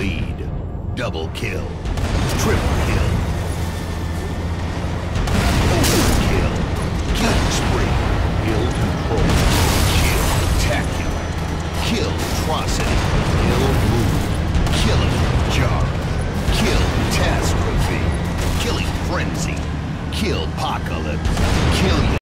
lead. Double kill. Triple kill. Overkill. Killing spree. Ill control. Kill spectacular. Kill atrocity. Ill mood. Killing jar. Kill catastrophe. Killing frenzy. Kill apocalypse.